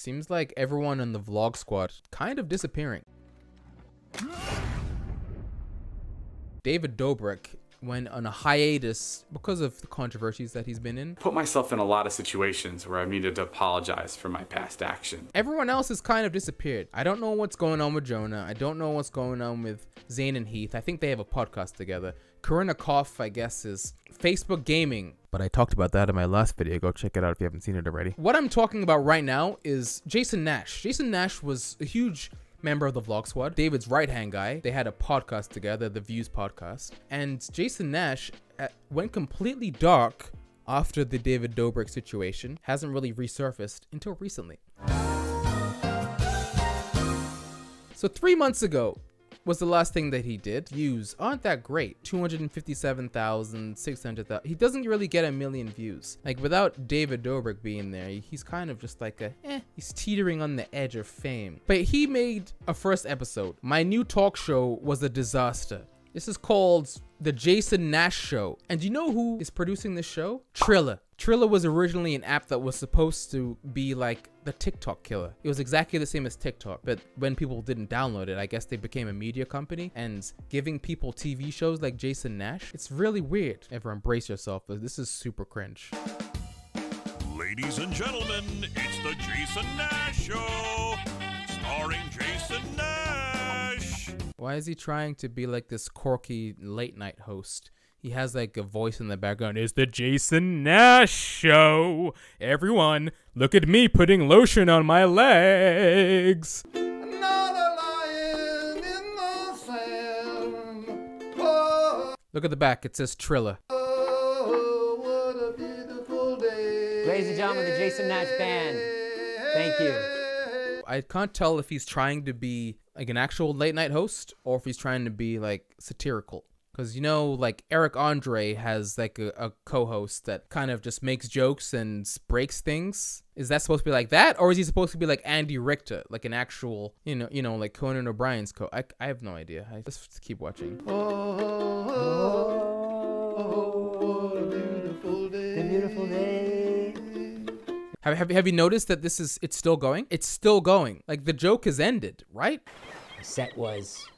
seems like everyone in the vlog squad kind of disappearing. David Dobrik went on a hiatus because of the controversies that he's been in. Put myself in a lot of situations where I've needed to apologize for my past action. Everyone else has kind of disappeared. I don't know what's going on with Jonah. I don't know what's going on with Zane and Heath. I think they have a podcast together. Corinna Kauf, I guess, is Facebook gaming. But I talked about that in my last video. Go check it out if you haven't seen it already. What I'm talking about right now is Jason Nash. Jason Nash was a huge member of the vlog squad, David's right hand guy. They had a podcast together, the Views podcast, and Jason Nash went completely dark after the David Dobrik situation. Hasn't really resurfaced until recently. So 3 months ago was the last thing that he did. Views aren't that great. 257,000, 600,000. He doesn't really get a million views. Like, without David Dobrik being there, he's kind of just like a, he's teetering on the edge of fame. But he made a first episode. My new talk show was a disaster. This is called The Jason Nash Show. And you know who is producing this show? Triller. Triller was originally an app that was supposed to be like the TikTok killer. It was exactly the same as TikTok, but when people didn't download it, I guess they became a media company and giving people TV shows like Jason Nash. It's really weird. Everyone brace yourself, but this is super cringe. Ladies and gentlemen, it's The Jason Nash Show, starring Jason Nash. Why is he trying to be like this quirky late night host? He has like a voice in the background. It's The Jason Nash Show. Everyone, look at me putting lotion on my legs. Another lion in the sand. Oh. Look at the back. It says Triller. Oh, what a beautiful day. Ladies and gentlemen, the Jason Nash Band. Thank you. I can't tell if he's trying to be like an actual late night host or if he's trying to be like satirical, because, you know, like Eric Andre has like a co-host that kind of just makes jokes and breaks things. Is that supposed to be like that, or is he supposed to be like Andy Richter, like an actual, you know, like Conan O'Brien's I have no idea. I just keep watching. Oh, oh, oh, oh, what a beautiful day. The beautiful day. Have you noticed that this is, it's still going? It's still going. Like, the joke has ended, right? The set was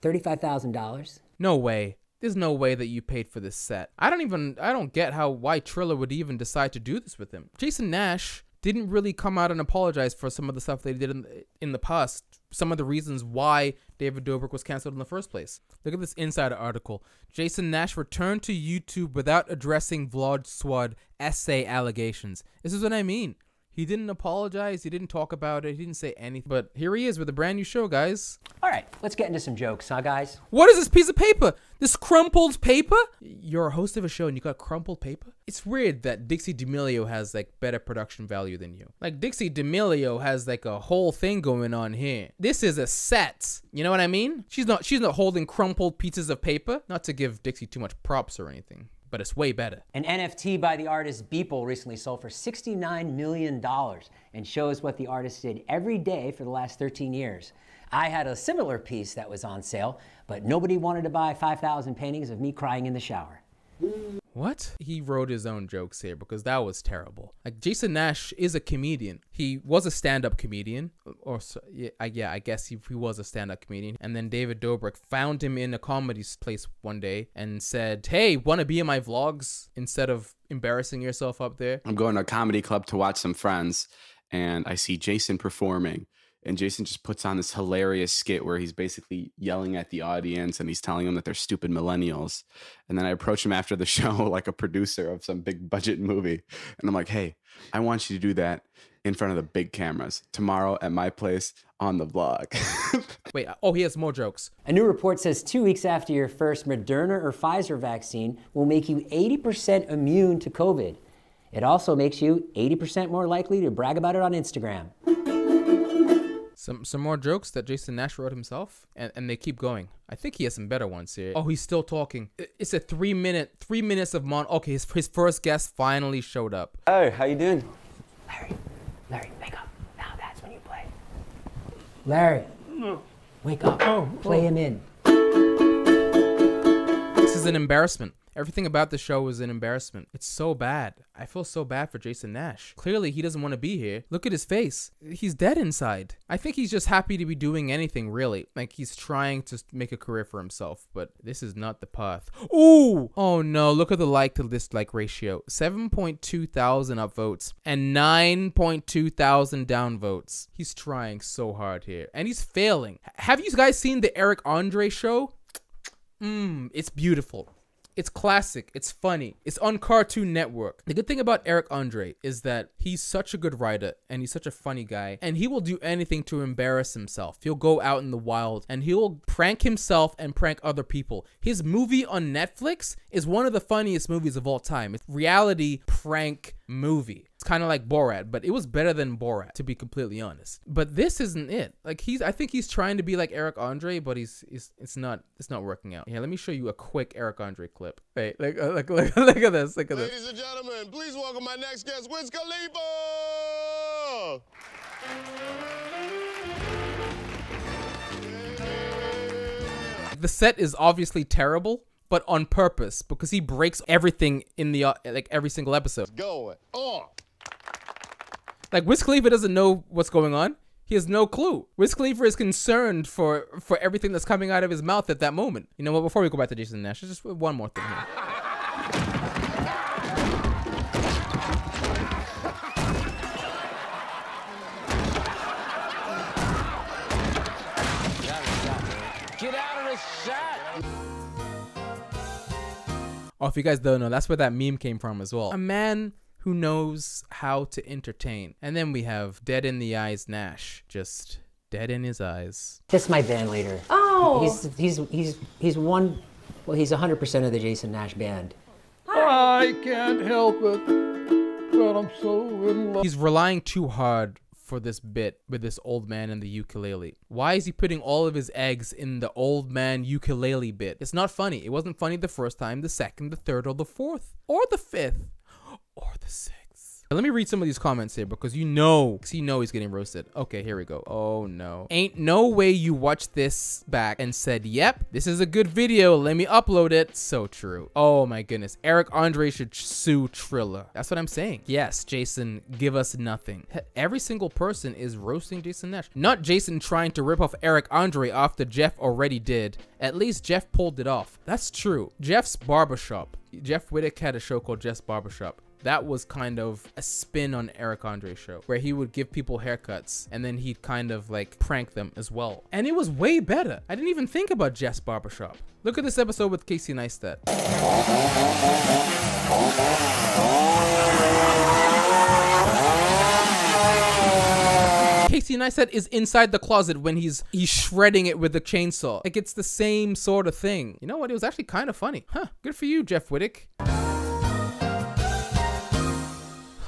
$35,000. No way. There's no way that you paid for this set. I don't get why Triller would even decide to do this with him. Jason Nash didn't really come out and apologize for some of the stuff they did in the past. Some of the reasons why David Dobrik was canceled in the first place. Look at this Insider article. Jason Nash returned to YouTube without addressing Vlog Squad essay allegations. This is what I mean. He didn't apologize. He didn't talk about it. He didn't say anything. But here he is with a brand new show, guys. All right, let's get into some jokes, huh, guys? What is this piece of paper? This crumpled paper? You're a host of a show and you got crumpled paper? It's weird that Dixie D'Amelio has, like, better production value than you. Like, Dixie D'Amelio has, like, a whole thing going on here. This is a set. You know what I mean? She's not holding crumpled pieces of paper. Not to give Dixie too much props or anything, but it's way better. An NFT by the artist Beeple recently sold for $69 million and shows what the artist did every day for the last 13 years. I had a similar piece that was on sale, but nobody wanted to buy 5,000 paintings of me crying in the shower. What? He wrote his own jokes here because that was terrible. Like, Jason Nash is a comedian. He was a stand-up comedian. Or so, yeah, I guess he was a stand-up comedian. And then David Dobrik found him in a comedy place one day and said, hey, wanna be in my vlogs instead of embarrassing yourself up there? I'm going to a comedy club to watch some friends and I see Jason performing. And Jason just puts on this hilarious skit where he's basically yelling at the audience and he's telling them that they're stupid millennials. And then I approach him after the show like a producer of some big budget movie. And I'm like, hey, I want you to do that in front of the big cameras tomorrow at my place on the vlog. Wait, oh, he has more jokes. A new report says 2 weeks after your first Moderna or Pfizer vaccine will make you 80% immune to COVID. It also makes you 80% more likely to brag about it on Instagram. Some more jokes that Jason Nash wrote himself, and they keep going. I think he has some better ones here. Oh, he's still talking. It's a 3 minute, 3 minutes of mon. Okay, his first guest finally showed up. Oh, how you doing? Larry, wake up. Now that's when you play. Larry, wake up. Oh, play him in. This is an embarrassment. Everything about the show is an embarrassment. It's so bad. I feel so bad for Jason Nash. Clearly, he doesn't want to be here. Look at his face. He's dead inside. I think he's just happy to be doing anything, really. Like, he's trying to make a career for himself, but this is not the path. Ooh! Oh, no. Look at the like to dislike ratio. 7,200 upvotes and 9,200 downvotes. He's trying so hard here, and he's failing. Have you guys seen the Eric Andre show? It's beautiful. It's classic. It's funny. It's on Cartoon Network. The good thing about Eric Andre is that he's such a good writer and he's such a funny guy, and he will do anything to embarrass himself. He'll go out in the wild and he'll prank himself and prank other people. His movie on Netflix is one of the funniest movies of all time. It's reality prank movie. It's kind of like Borat, but it was better than Borat, to be completely honest. But this isn't it. Like, I think he's trying to be like Eric Andre, but it's not working out. Here, let me show you a quick Eric Andre clip. Hey, look at this. Look at this. Ladies and gentlemen, please welcome my next guest, Wiz Khalifa. The set is obviously terrible, but on purpose, because he breaks everything in the like every single episode. Going on. Like, Wiz Khalifa doesn't know what's going on. He has no clue. Wiz Khalifa is concerned for everything that's coming out of his mouth at that moment. You know what? Before we go back to Jason Nash, just one more thing here. Get out of the shot. Oh, if you guys don't know, that's where that meme came from as well. A man who knows how to entertain. And then we have dead in the eyes Nash, just dead in his eyes. That's my band leader. Oh, he's one. Well, he's 100% of the Jason Nash band. Hi. I can't help it, but I'm so in love. He's relying too hard for this bit with this old man and the ukulele. Why is he putting all of his eggs in the old man ukulele bit? It's not funny. It wasn't funny the first time, the second, the third, or the fourth, or the fifth, or the sixth. Now, let me read some of these comments here, because you know he's getting roasted. Okay, here we go. Oh no. Ain't no way you watched this back and said, yep, this is a good video, let me upload it. So true. Oh my goodness. Eric Andre should sue Triller. That's what I'm saying. Yes, Jason, give us nothing. Every single person is roasting Jason Nash. Not Jason trying to rip off Eric Andre after Jeff already did. At least Jeff pulled it off. That's true. Jeff's Barbershop. Jeff Wittek had a show called Jeff's Barbershop. That was kind of a spin on Eric Andre's show, where he would give people haircuts and then he'd kind of like prank them as well. And it was way better. I didn't even think about Jeff's Barbershop. Look at this episode with Casey Neistat. Casey Neistat is inside the closet when he's shredding it with the chainsaw. Like, it's the same sort of thing. You know what? It was actually kind of funny. Huh, good for you, Jeff Wittek.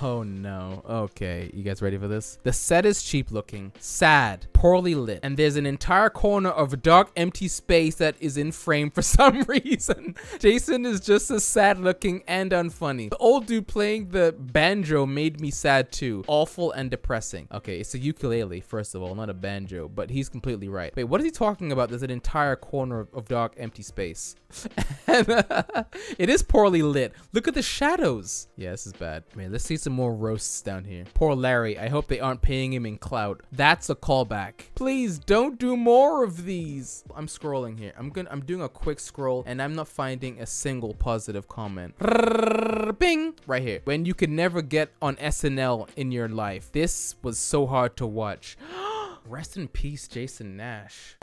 Oh no. Okay, you guys ready for this? The set is cheap looking, sad, poorly lit, and there's an entire corner of dark empty space that is in frame for some reason. Jason is just as sad looking and unfunny. The old dude playing the banjo made me sad too. Awful and depressing. Okay, it's a ukulele, first of all, not a banjo, but he's completely right. Wait, what is he talking about? There's an entire corner of dark empty space. And, it is poorly lit. Look at the shadows. Yeah, this is bad. Man, let's see some more roasts down here. Poor Larry. I hope they aren't paying him in clout. That's a callback. Please don't do more of these. I'm scrolling here. I'm doing a quick scroll and I'm not finding a single positive comment. Bing! Right here. When you could never get on SNL in your life. This was so hard to watch. Rest in peace, Jason Nash.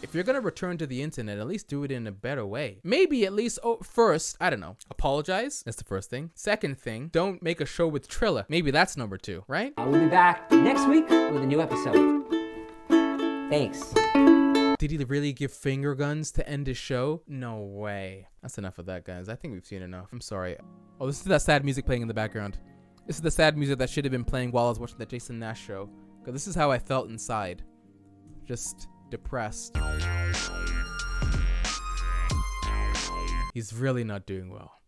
If you're gonna return to the internet, at least do it in a better way. Maybe at least, oh, first, I don't know, apologize. That's the first thing. Second thing, don't make a show with Triller. Maybe that's number two, right? I will be back next week with a new episode. Thanks. Did he really give finger guns to end his show? No way. That's enough of that, guys. I think we've seen enough. I'm sorry. Oh, this is that sad music playing in the background. This is the sad music that should have been playing while I was watching the Jason Nash show. Because this is how I felt inside. Just depressed. He's really not doing well.